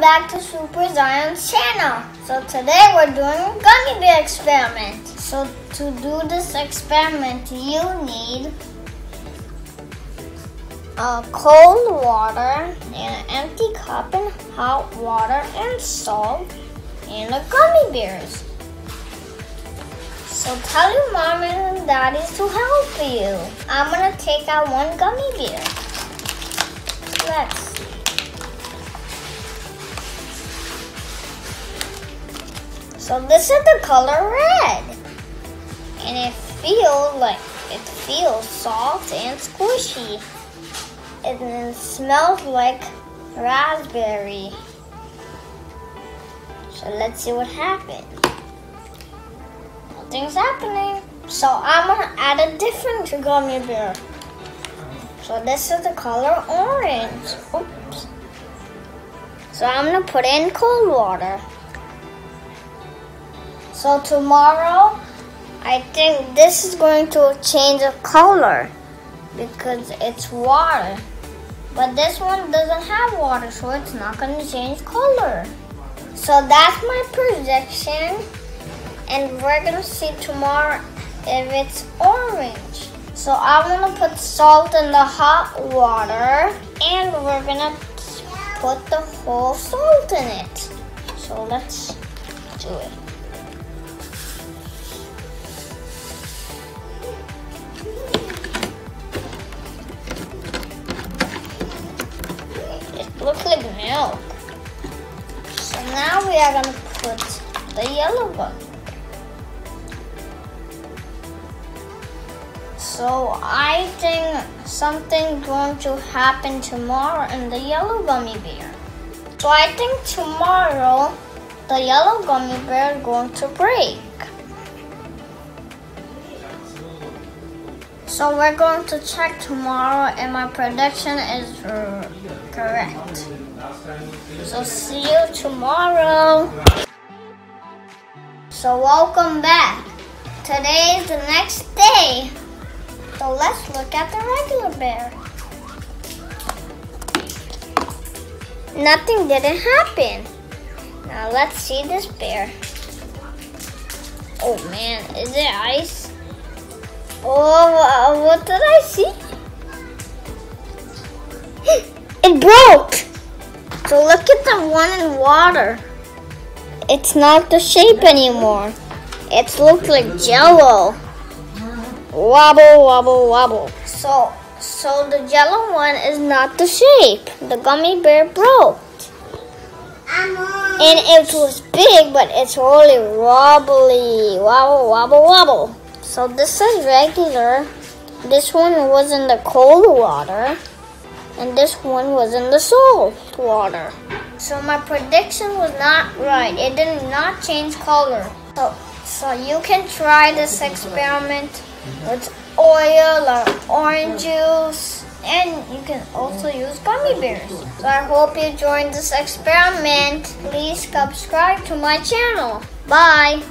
Welcome back to Super Zion's channel. So today we're doing a gummy bear experiment. So to do this experiment you need cold water and an empty cup and hot water and salt and the gummy bears. So tell your mom and daddies to help you. I'm gonna take out one gummy bear. Let's see. So this is the color red, and it feels soft and squishy, and it smells like raspberry. So let's see what happens. Nothing's happening. So I'm gonna add a different gummy bear. So this is the color orange. Oops. So I'm gonna put in cold water. So tomorrow, I think this is going to change the color because it's water. But this one doesn't have water, so it's not going to change color. So that's my prediction. And we're going to see tomorrow if it's orange. So I'm going to put salt in the hot water. And we're going to put the whole salt in it. So let's do it. Looks like milk. So now we are going to put the yellow one. So I think something's going to happen tomorrow in the yellow gummy bear. So I think tomorrow the yellow gummy bear is going to break. So we're going to check tomorrow and my prediction is correct. So see you tomorrow. So welcome back. Today is the next day. So let's look at the regular bear. Nothing didn't happen. Now let's see this bear. Oh man, is it ice? Oh, what did I see? It broke! So look at the one in water. It's not the shape anymore. It looks like jello. Wobble, wobble, wobble. So the jello one is not the shape. The gummy bear broke. And it was big, but it's really wobbly. Wobble, wobble, wobble. So this is regular, this one was in the cold water, and this one was in the salt water. So my prediction was not right, it did not change color. So you can try this experiment with oil or orange juice, and you can also use gummy bears. So I hope you joined this experiment. Please subscribe to my channel. Bye!